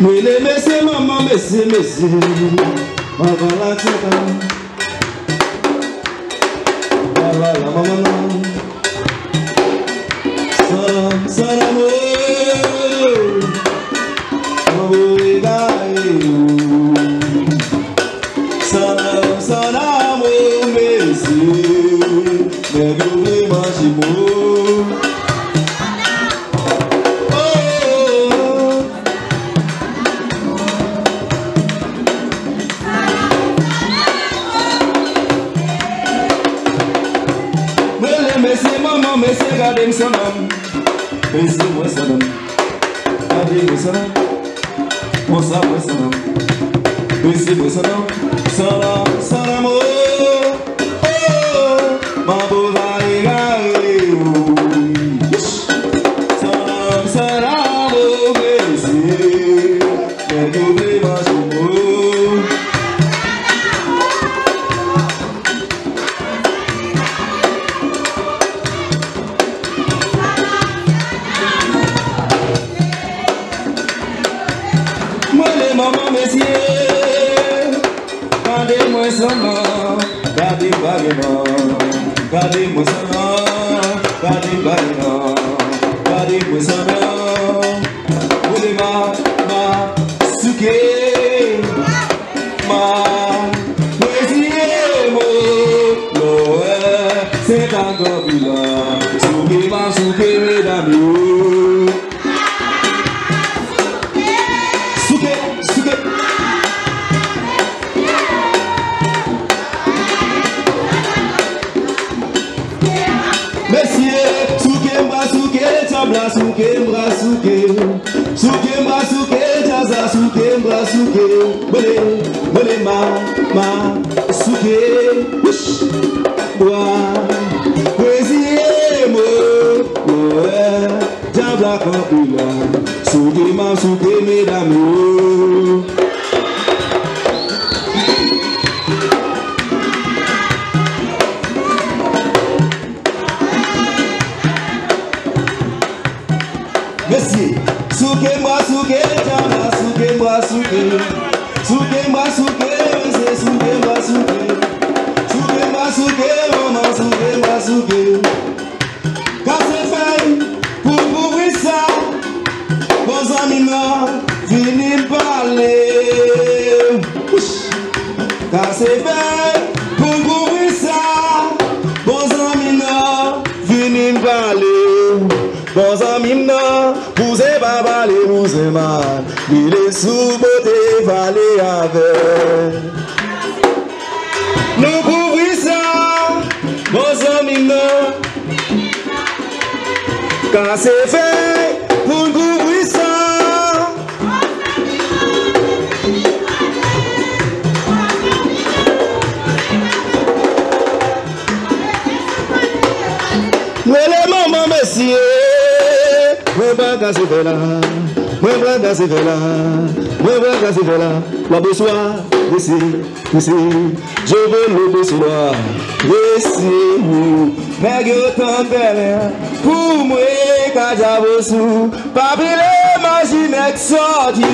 Mele mese mama mese mese, baba la tata, baba la mama, salam salam oh, oh idai, salam salam oh mese, negro imagino. Gadem salam, besu salam, gadem salam, mosa salam, besu salam, salam salam oh oh, babu vai gai oh, salam salam oh besu, besu besu. Mama messier, cadê meu salão? Cadê o bailão? Cadê meu salão? Cadê o bailão? Cadê meu salão? O de ma ma suque ma messier mo loé se tango bila suque ma suque me dá meu Suquembra, suquembra, suquembra, suquembra, suquembra, suquembra, bolê, ma, suquembra, ush, boa, coisiemo, boé, diabla copula, suquembra, suquembra, damo. Bons amis, non, vous aimez pas valer, vous aimez mal. Il est sous-boté, valer avec. Nous couvrons ça, bons amis, non. Quand c'est fait, nous couvrons ça. Mais les mamans, messieurs. Mwen blanca se vela, mwen blanca se vela, mwen blanca se vela. La besoin, ici, ici, je veux le besoin, ici. Mais que tant belle, pour moi, quand j'avais sous, pas plus l'imagine que ça, Dieu.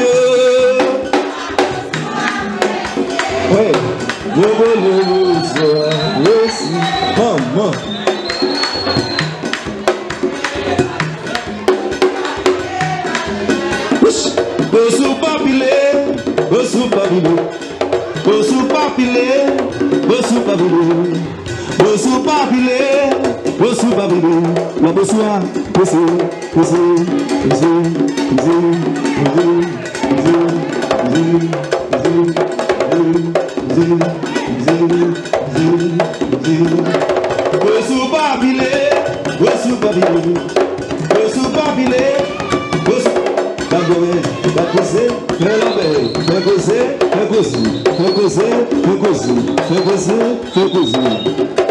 Oui, je veux le besoin, ici, maman. Bosu papilé, gozei, eu gozei, eu gozei, eu gozei.